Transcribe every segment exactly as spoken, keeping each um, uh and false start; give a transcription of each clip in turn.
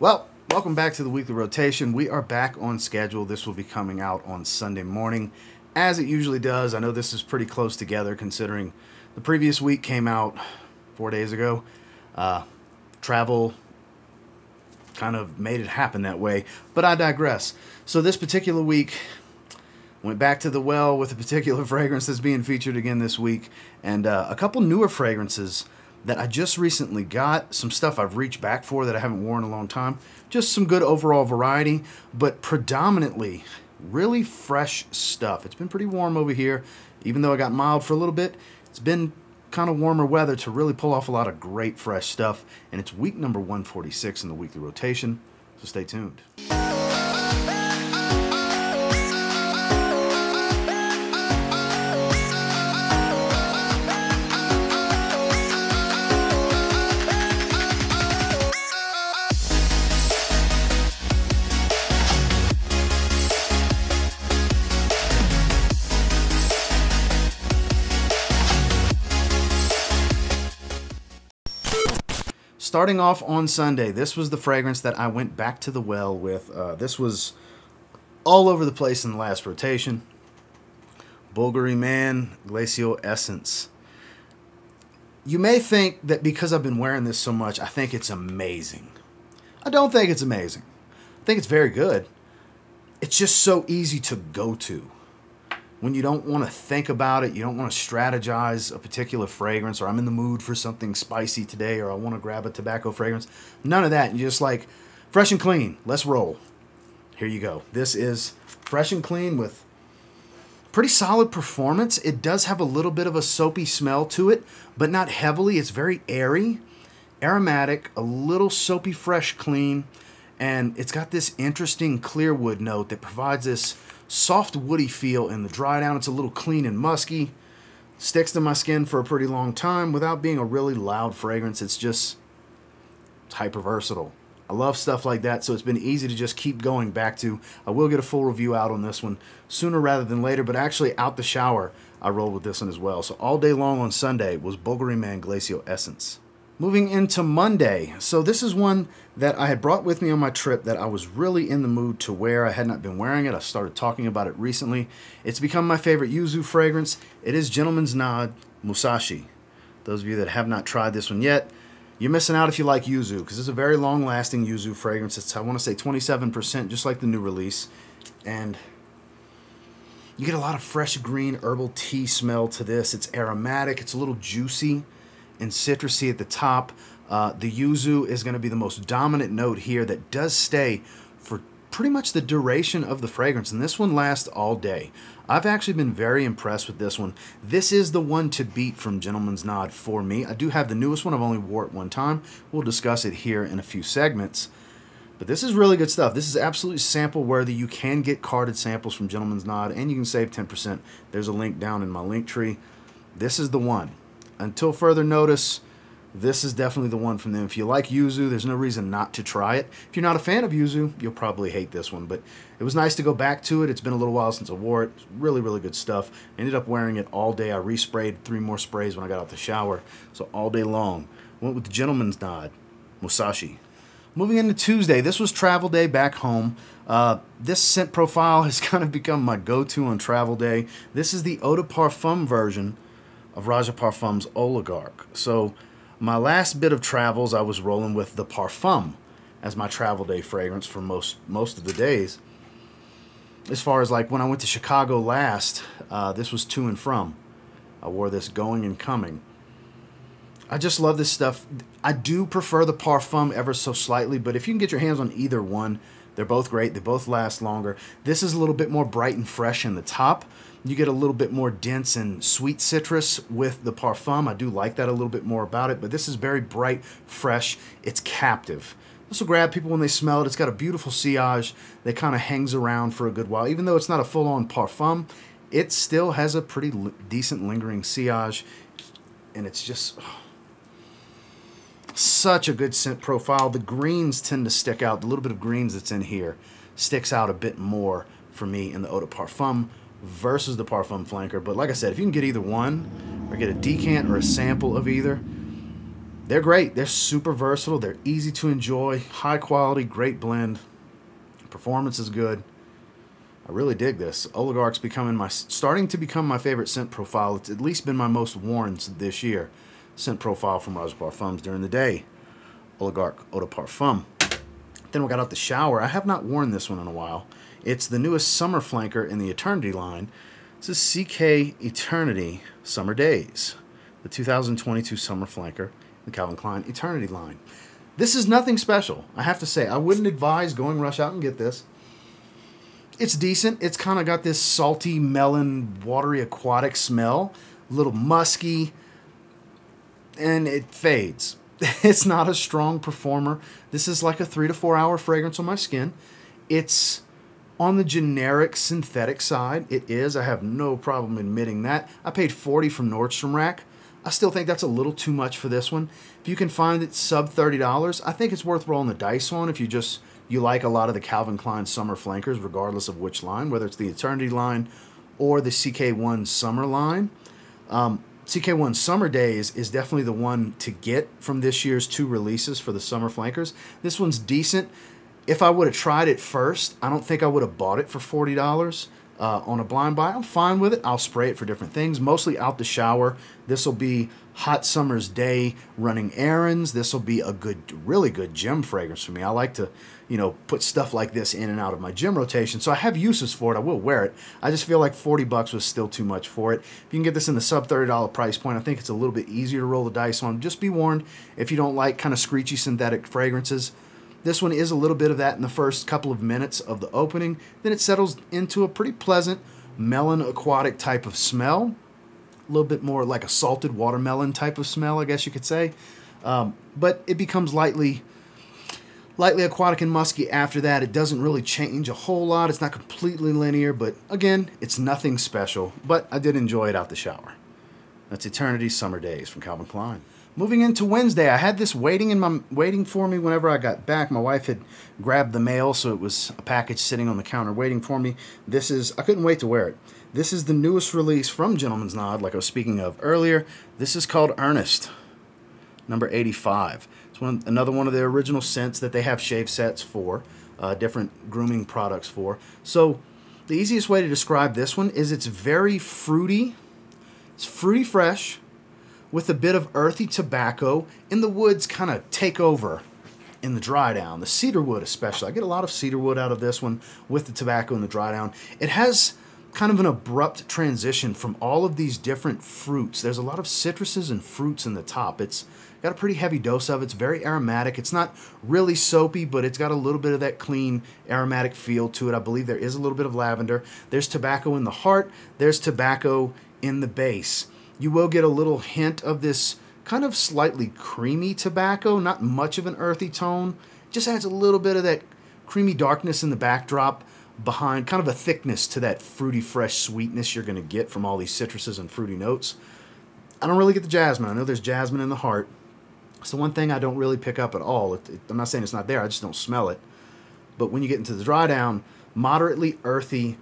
Well, welcome back to the weekly rotation. We are back on schedule. This will be coming out on Sunday morning, as it usually does. I know this is pretty close together, considering the previous week came out four days ago. Uh, travel kind of made it happen that way, but I digress. So this particular week, went back to the well with a particular fragrance that's being featured again this week, and uh, a couple newer fragrances that I just recently got, some stuff I've reached back for that I haven't worn in a long time, just some good overall variety, but predominantly really fresh stuff. It's been pretty warm over here, even though I got mild for a little bit. It's been kind of warmer weather to really pull off a lot of great fresh stuff, and it's week number one forty-six in the weekly rotation, so stay tuned. Starting off on Sunday, this was the fragrance that I went back to the well with. Uh, this was all over the place in the last rotation. Bulgari Man Glacial Essence. You may think that because I've been wearing this so much, I think it's amazing. I don't think it's amazing. I think it's very good. It's just so easy to go to. When you don't want to think about it, you don't want to strategize a particular fragrance, or I'm in the mood for something spicy today, or I want to grab a tobacco fragrance. None of that. You're just like, fresh and clean, let's roll. Here you go. This is fresh and clean with pretty solid performance. It does have a little bit of a soapy smell to it, but not heavily. It's very airy, aromatic, a little soapy, fresh, clean, and it's got this interesting clear wood note that provides this soft woody feel in the dry down. It's a little clean and musky. Sticks to my skin for a pretty long time without being a really loud fragrance. It's just it's hyper versatile. I love stuff like that, so it's been easy to just keep going back to. I will get a full review out on this one sooner rather than later, but actually out the shower, I rolled with this one as well. So all day long on Sunday was Bulgari Man Glacial Essence. Moving into Monday, so this is one that I had brought with me on my trip that I was really in the mood to wear. I had not been wearing it. I started talking about it recently. It's become my favorite Yuzu fragrance. It is Gentleman's Nod Musashi. Those of you that have not tried this one yet, you're missing out if you like Yuzu, because it's a very long-lasting Yuzu fragrance. It's, I want to say, twenty-seven percent, just like the new release. And you get a lot of fresh green herbal tea smell to this. It's aromatic. It's a little juicy and citrusy at the top. Uh, the yuzu is going to be the most dominant note here that does stay for pretty much the duration of the fragrance, and this one lasts all day. I've actually been very impressed with this one. This is the one to beat from Gentleman's Nod for me. I do have the newest one. I've only wore it one time. We'll discuss it here in a few segments. But this is really good stuff. This is absolutely sample worthy. You can get carded samples from Gentleman's Nod, and you can save ten percent. There's a link down in my link tree. This is the one. Until further notice, this is definitely the one from them. If you like yuzu, there's no reason not to try it. If you're not a fan of yuzu, you'll probably hate this one, but it was nice to go back to it. It's been a little while since I wore it. It's really, really good stuff. I ended up wearing it all day. I resprayed three more sprays when I got out the shower, so all day long. Went with the Gentleman's Nod Musashi. Moving into Tuesday, this was travel day back home. Uh, this scent profile has kind of become my go-to on travel day. This is the Eau de Parfum version of Roja Parfums Oligarch. So my last bit of travels, I was rolling with the Parfum as my travel day fragrance for most most of the days. As far as like when I went to Chicago last, uh, this was to and from. I wore this going and coming. I just love this stuff. I do prefer the Parfum ever so slightly, but if you can get your hands on either one, they're both great. They both last longer. This is a little bit more bright and fresh in the top. You get a little bit more dense and sweet citrus with the Parfum. I do like that a little bit more about it, but this is very bright, fresh. It's captive. This will grab people when they smell it. It's got a beautiful sillage that kind of hangs around for a good while. Even though it's not a full-on Parfum, it still has a pretty decent lingering sillage, and it's just... Oh. Such a good scent profile. The greens tend to stick out. The little bit of greens that's in here sticks out a bit more for me in the Eau de Parfum versus the Parfum flanker. But like I said, if you can get either one or get a decant or a sample of either, They're great. They're super versatile. They're easy to enjoy. High quality, great blend. Performance is good. I really dig this. Oligarch's becoming my, starting to become my favorite scent profile. It's at least been my most worn this year. Scent profile from Roja Parfums during the day. Oligarch Eau de Parfum. Then we got out the shower. I have not worn this one in a while. It's the newest summer flanker in the Eternity line. This is C K Eternity Summer Daze, the two thousand twenty-two summer flanker, the Calvin Klein Eternity line. This is nothing special, I have to say. I wouldn't advise going rush out and get this. It's decent. It's kind of got this salty, melon, watery, aquatic smell. A little musky. And it fades. It's not a strong performer. This is like a three to four hour fragrance on my skin. It's on the generic synthetic side. It is. I have no problem admitting that. I paid forty dollars from Nordstrom Rack. I still think that's a little too much for this one. If you can find it sub thirty dollars, I think it's worth rolling the dice on if you just... you like a lot of the Calvin Klein summer flankers, regardless of which line, whether it's the Eternity line or the C K one Summer line. Um, C K one Summer Daze is definitely the one to get from this year's two releases for the summer flankers. This one's decent. If I would have tried it first, I don't think I would have bought it for forty dollars uh, on a blind buy. I'm fine with it. I'll spray it for different things, mostly out the shower. This will be hot summer's day running errands. This will be a good, really good gym fragrance for me. I like to, you know, put stuff like this in and out of my gym rotation. So I have uses for it. I will wear it. I just feel like forty bucks was still too much for it. If you can get this in the sub thirty dollar price point, I think it's a little bit easier to roll the dice on. Just be warned, if you don't like kind of screechy synthetic fragrances, this one is a little bit of that in the first couple of minutes of the opening. Then it settles into a pretty pleasant melon aquatic type of smell. A little bit more like a salted watermelon type of smell, I guess you could say. Um, but it becomes lightly, lightly aquatic and musky after that. It doesn't really change a whole lot. It's not completely linear, but again, it's nothing special. But I did enjoy it out the shower. That's Eternity Summer Daze from Calvin Klein. Moving into Wednesday, I had this waiting in my waiting for me whenever I got back. My wife had grabbed the mail, so it was a package sitting on the counter waiting for me. This is, I couldn't wait to wear it. This is the newest release from Gentleman's Nod, like I was speaking of earlier. This is called Ernest, number eighty-five. It's one, another one of their original scents that they have shave sets for, uh, different grooming products for. So the easiest way to describe this one is it's very fruity. It's fruity fresh, with a bit of earthy tobacco, and the woods kind of take over in the dry down, the cedar wood especially. I get a lot of cedar wood out of this one with the tobacco and the dry down. It has kind of an abrupt transition from all of these different fruits. There's a lot of citruses and fruits in the top. It's got a pretty heavy dose of it. It's very aromatic. It's not really soapy, but it's got a little bit of that clean aromatic feel to it. I believe there is a little bit of lavender. There's tobacco in the heart. There's tobacco in the base. You will get a little hint of this kind of slightly creamy tobacco, not much of an earthy tone. Just adds a little bit of that creamy darkness in the backdrop behind, kind of a thickness to that fruity, fresh sweetness you're going to get from all these citruses and fruity notes. I don't really get the jasmine. I know there's jasmine in the heart. It's the one thing I don't really pick up at all. It, it, I'm not saying it's not there. I just don't smell it. But when you get into the dry down, moderately earthy,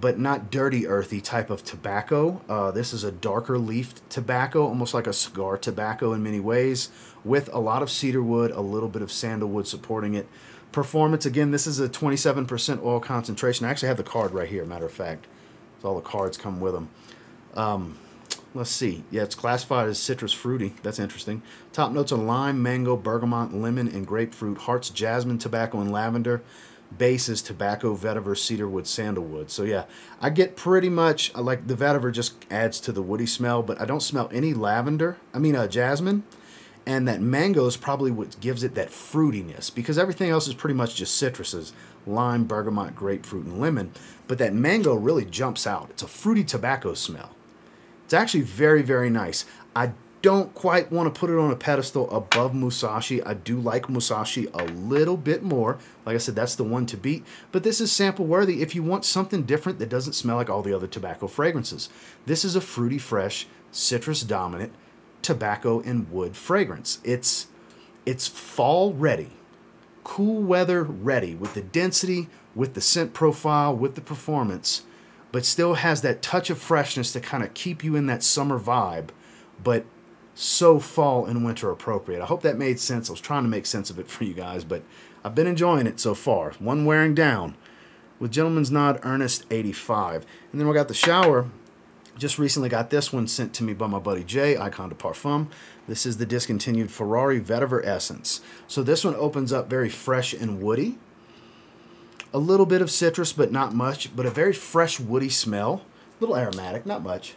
but not dirty earthy type of tobacco. Uh, this is a darker leafed tobacco, almost like a cigar tobacco in many ways, with a lot of cedar wood, a little bit of sandalwood supporting it. Performance, again, this is a twenty-seven percent oil concentration. I actually have the card right here, matter of fact. So all the cards come with them. Um, let's see. Yeah, it's classified as citrus fruity. That's interesting. Top notes are lime, mango, bergamot, lemon, and grapefruit. Hearts, jasmine, tobacco, and lavender. Base is tobacco, vetiver, cedarwood, sandalwood. So yeah, I get pretty much, like the vetiver just adds to the woody smell, but I don't smell any lavender, I mean uh, jasmine, and that mango is probably what gives it that fruitiness, because everything else is pretty much just citruses, lime, bergamot, grapefruit, and lemon, but that mango really jumps out. It's a fruity tobacco smell. It's actually very, very nice. I don't quite want to put it on a pedestal above Musashi. I do like Musashi a little bit more. Like I said, that's the one to beat. But this is sample worthy if you want something different that doesn't smell like all the other tobacco fragrances. This is a fruity, fresh, citrus dominant tobacco and wood fragrance. It's, it's fall ready, cool weather ready, with the density, with the scent profile, with the performance, but still has that touch of freshness to kind of keep you in that summer vibe, but so fall and winter appropriate. I hope that made sense. I was trying to make sense of it for you guys, but I've been enjoying it so far. One wearing down with Gentleman's Nod Ernest eighty-five. And then we got the shower. Just recently got this one sent to me by my buddy Jay, Icon de Parfum. This is the discontinued Ferrari Vetiver Essence. So this one opens up very fresh and woody. A little bit of citrus, but not much, but a very fresh woody smell. A little aromatic, not much.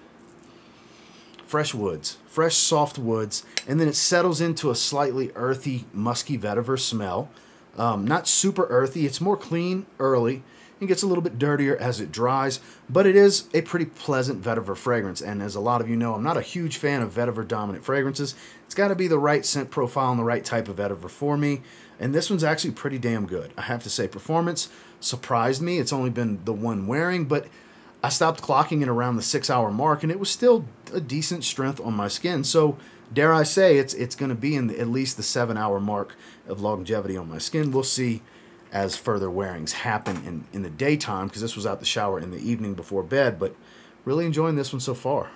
Fresh woods, fresh soft woods, and then it settles into a slightly earthy, musky vetiver smell. Um, not super earthy, it's more clean early, and gets a little bit dirtier as it dries, but it is a pretty pleasant vetiver fragrance, and as a lot of you know, I'm not a huge fan of vetiver-dominant fragrances. It's got to be the right scent profile and the right type of vetiver for me, and this one's actually pretty damn good. I have to say, performance surprised me. It's only been the one wearing, but I stopped clocking it around the six-hour mark, and it was still a decent strength on my skin. So, dare I say, it's it's going to be in the, at least the seven-hour mark of longevity on my skin. We'll see as further wearings happen in, in the daytime, because this was out the shower in the evening before bed, but really enjoying this one so far.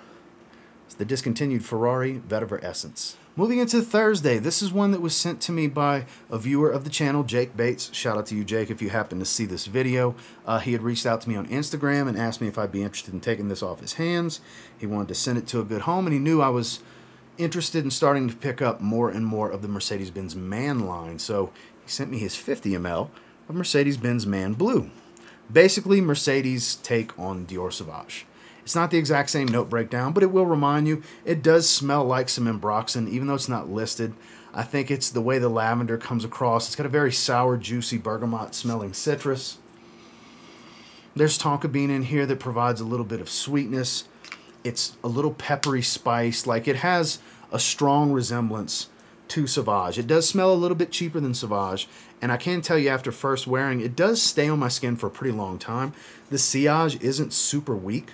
It's the discontinued Ferrari Vetiver Essence. Moving into Thursday, this is one that was sent to me by a viewer of the channel, Jake Bates. Shout out to you, Jake, if you happen to see this video. Uh, he had reached out to me on Instagram and asked me if I'd be interested in taking this off his hands. He wanted to send it to a good home, and he knew I was interested in starting to pick up more and more of the Mercedes-Benz Man line, so he sent me his fifty milliliters of Mercedes-Benz Man Blue. Basically, Mercedes' take on Dior Sauvage. It's not the exact same note breakdown, but it will remind you. It does smell like some ambroxan, even though it's not listed. I think it's the way the lavender comes across. It's got a very sour, juicy, bergamot-smelling citrus. There's tonka bean in here that provides a little bit of sweetness. It's a little peppery spice. Like, it has a strong resemblance to Sauvage. It does smell a little bit cheaper than Sauvage, and I can tell you after first wearing, it does stay on my skin for a pretty long time. The sillage isn't super weak.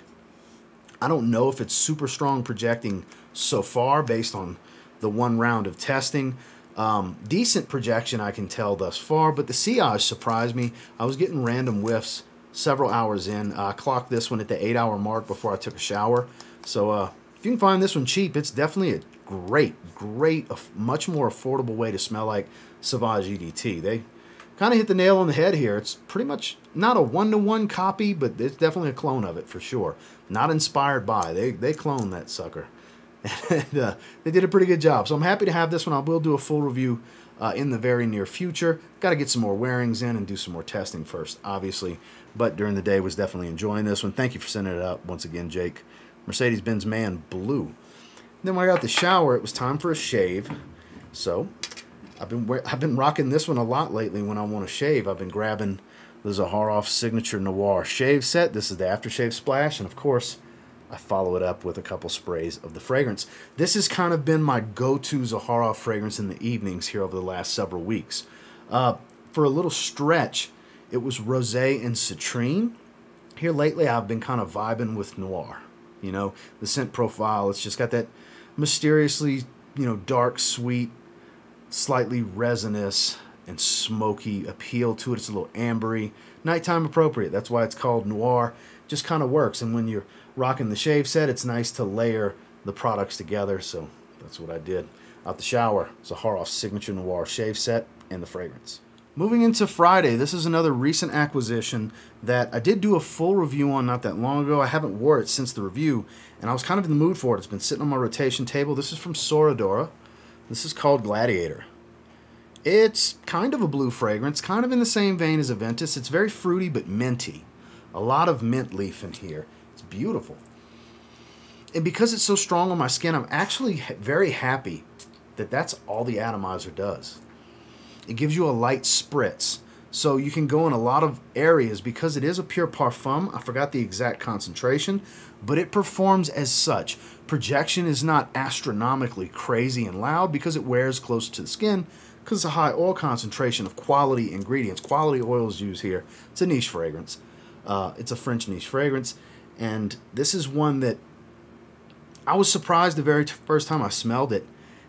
I don't know if it's super strong projecting so far based on the one round of testing. Um, decent projection I can tell thus far, but the sillage surprised me. I was getting random whiffs several hours in. Uh, I clocked this one at the eight-hour mark before I took a shower. So uh, if you can find this one cheap, it's definitely a great, great, much more affordable way to smell like Sauvage E D T. They kind of hit the nail on the head here. It's pretty much not a one-to-one copy, but it's definitely a clone of it for sure. Not inspired by. They, they cloned that sucker. And, uh, they did a pretty good job. So I'm happy to have this one. I will do a full review uh, in the very near future. Got to get some more wearings in and do some more testing first, obviously. But during the day, was definitely enjoying this one. Thank you for sending it out once again, Jake. Mercedes-Benz Man Blue. And then when I got the shower, it was time for a shave. So I've been I've been rocking this one a lot lately when I want to shave. I've been grabbing the Zaharoff Signature Noir shave set. This is the aftershave splash, and of course, I follow it up with a couple sprays of the fragrance. This has kind of been my go-to Zaharoff fragrance in the evenings here over the last several weeks. Uh, for a little stretch, it was rosé and citrine. Here lately, I've been kind of vibing with noir. You know, the scent profile, it's just got that mysteriously, you know, dark, sweet, slightly resinous and smoky appeal to it. It's a little ambery, nighttime appropriate. That's why it's called noir. Just kind of works. And when you're rocking the shave set, it's nice to layer the products together. So that's what I did out the shower. It's a Zaharoff Signature Noir shave set and the fragrance. Moving into Friday, this is another recent acquisition that I did do a full review on not that long ago. I haven't worn it since the review, and I was kind of in the mood for it. It's been sitting on my rotation table. This is from Soradora. This is called Gladiator. It's kind of a blue fragrance, kind of in the same vein as Aventus. It's very fruity but minty. A lot of mint leaf in here. It's beautiful. And because it's so strong on my skin, I'm actually very happy that that's all the atomizer does. It gives you a light spritz, so you can go in a lot of areas because it is a pure parfum. I forgot the exact concentration, but it performs as such. Projection is not astronomically crazy and loud because it wears close to the skin because of the high oil concentration of quality ingredients. Quality oils used here. It's a niche fragrance. Uh, it's a French niche fragrance, and this is one that I was surprised the very first time I smelled it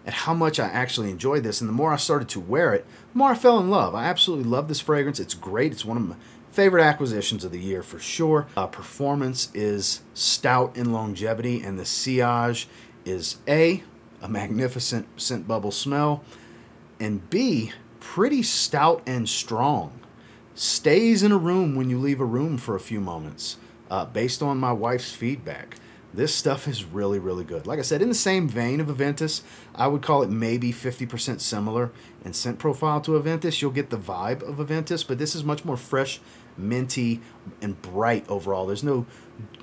at how much I actually enjoyed this, and the more I started to wear it, the more I fell in love. I absolutely love this fragrance. It's great. It's one of my favorite acquisitions of the year for sure. Uh, performance is stout in longevity, and the sillage is A. a magnificent scent bubble smell, and B, pretty stout and strong. Stays in a room when you leave a room for a few moments, uh, based on my wife's feedback. This stuff is really, really good. Like I said, in the same vein of Aventus, I would call it maybe fifty percent similar in scent profile to Aventus. You'll get the vibe of Aventus, but this is much more fresh, minty, and bright overall. There's no,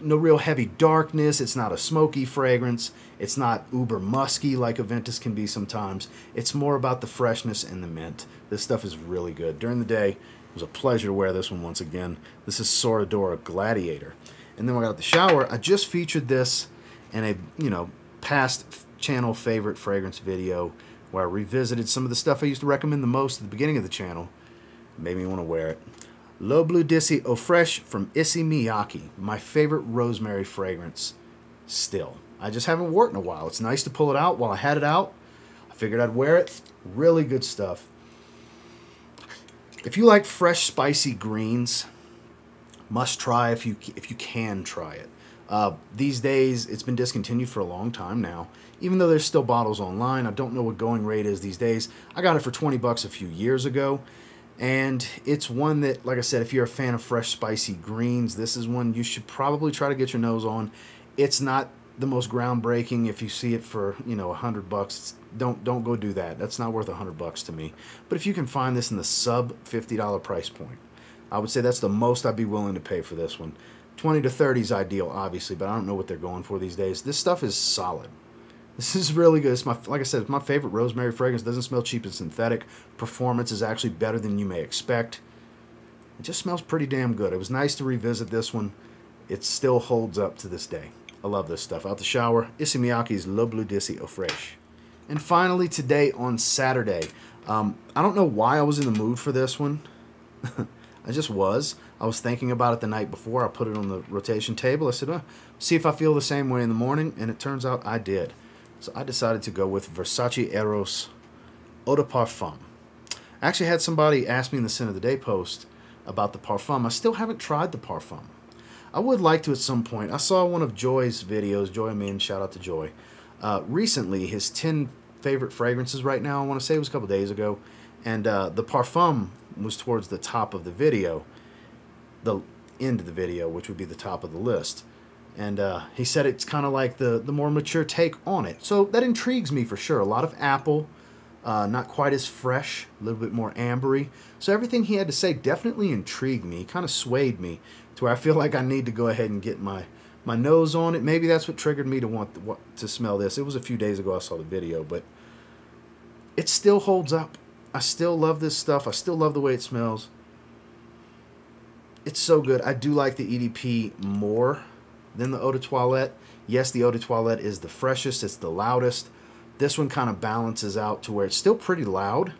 no real heavy darkness. It's not a smoky fragrance. It's not uber musky like Aventus can be sometimes. It's more about the freshness and the mint. This stuff is really good. During the day, it was a pleasure to wear this one once again. This is Soradora Gladiator. And then when I got out the shower, I just featured this in a, you know, past channel favorite fragrance video where I revisited some of the stuff I used to recommend the most at the beginning of the channel. It made me want to wear it. L'Eau Bleue D'issey Eau Fraiche from Issey Miyake. My favorite rosemary fragrance still. I just haven't worn it in a while. It's nice to pull it out while I had it out. I figured I'd wear it. Really good stuff. If you like fresh, spicy greens, must try if you if you can try it. Uh, these days, it's been discontinued for a long time now. Even though there's still bottles online, I don't know what going rate is these days. I got it for twenty bucks a few years ago, and it's one that, like I said, if you're a fan of fresh, spicy greens, this is one you should probably try to get your nose on. It's not the most groundbreaking. If you see it for, you know, a hundred bucks, don't don't go do that. That's not worth a hundred bucks to me. But if you can find this in the sub fifty dollar price point, I would say that's the most I'd be willing to pay for this one. twenty to thirty is ideal, obviously, but I don't know what they're going for these days. This stuff is solid. This is really good. It's my, like I said, it's my favorite rosemary fragrance. It doesn't smell cheap and synthetic. Performance is actually better than you may expect. It just smells pretty damn good. It was nice to revisit this one. It still holds up to this day. I love this stuff. Out the shower, Issey Miyake's L'Eau Bleue d'Issey Eau Fraiche. And finally, today on Saturday, um, I don't know why I was in the mood for this one. I just was. I was thinking about it the night before. I put it on the rotation table. I said, oh, see if I feel the same way in the morning. And it turns out I did. So I decided to go with Versace Eros Eau de Parfum. I actually had somebody ask me in the Scent of the Day post about the Parfum. I still haven't tried the Parfum. I would like to at some point. I saw one of Joy's videos, Joy Min, shout out to Joy. Uh, recently, his ten favorite fragrances right now, I want to say it was a couple days ago. And uh, the Parfum was towards the top of the video, the end of the video, which would be the top of the list. And uh, he said it's kind of like the, the more mature take on it. So that intrigues me for sure. A lot of apple, uh, not quite as fresh, a little bit more ambery. So everything he had to say definitely intrigued me, kind of swayed me to where I feel like I need to go ahead and get my, my nose on it. Maybe that's what triggered me to want to, want to smell this. It was a few days ago I saw the video, but it still holds up. I still love this stuff. I still love the way it smells. It's so good. I do like the E D P more than the Eau de Toilette. Yes, the Eau de Toilette is the freshest. It's the loudest. This one kind of balances out to where it's still pretty loud,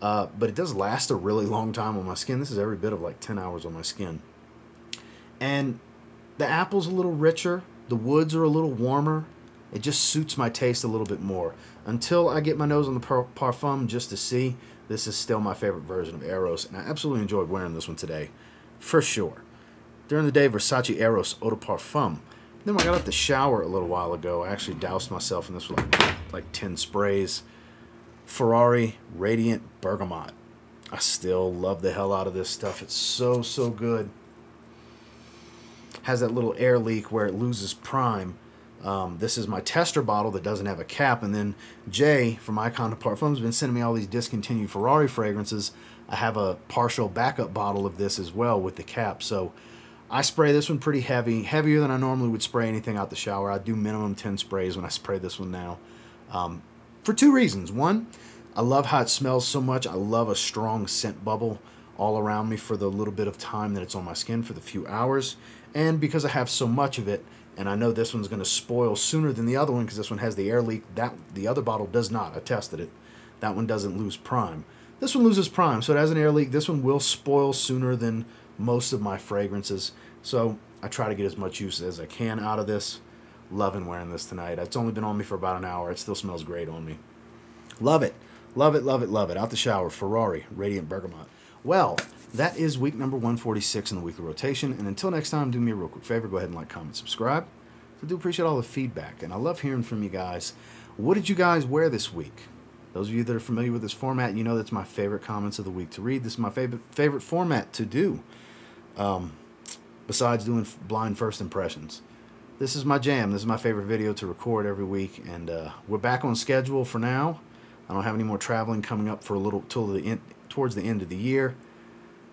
uh, but it does last a really long time on my skin. This is every bit of like ten hours on my skin. And the apple's a little richer. The woods are a little warmer. It just suits my taste a little bit more. Until I get my nose on the par Parfum just to see, this is still my favorite version of Eros, and I absolutely enjoyed wearing this one today, for sure. During the day, Versace Eros Eau de Parfum. Then when I got out the shower a little while ago, I actually doused myself in this with like, like ten sprays. Ferrari Radiant Bergamot. I still love the hell out of this stuff. It's so, so good. Has that little air leak where it loses prime. Um, this is my tester bottle that doesn't have a cap, and then Jay from Icon de Parfum has been sending me all these discontinued Ferrari fragrances. I have a partial backup bottle of this as well with the cap, so I spray this one pretty heavy, heavier than I normally would spray anything out the shower. I do minimum ten sprays when I spray this one now, um, for two reasons. One, I love how it smells so much. I love a strong scent bubble all around me for the little bit of time that it's on my skin, for the few hours, and because I have so much of it. And I know this one's going to spoil sooner than the other one because this one has the air leak. That the other bottle does not. I tested it. That one doesn't lose prime. This one loses prime, so it has an air leak. This one will spoil sooner than most of my fragrances. So I try to get as much use as I can out of this. Loving wearing this tonight. It's only been on me for about an hour. It still smells great on me. Love it. Love it, love it, love it. Out the shower, Ferrari Radiant Bergamot. Well, that is week number one forty-six in the weekly rotation, and until next time, do me a real quick favor, go ahead and like, comment, subscribe. I do appreciate all the feedback, and I love hearing from you guys. What did you guys wear this week? Those of you that are familiar with this format, you know that's my favorite comments of the week to read. This is my favorite favorite format to do, um, besides doing blind first impressions. This is my jam. This is my favorite video to record every week, and uh, we're back on schedule for now. I don't have any more traveling coming up for a little till the end, towards the end of the year,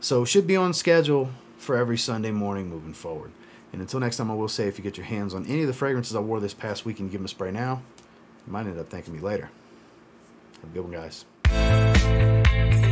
so should be on schedule for every Sunday morning moving forward. And until next time, I will say, if you get your hands on any of the fragrances I wore this past week and give them a spray now, you might end up thanking me later. Have a good one, guys.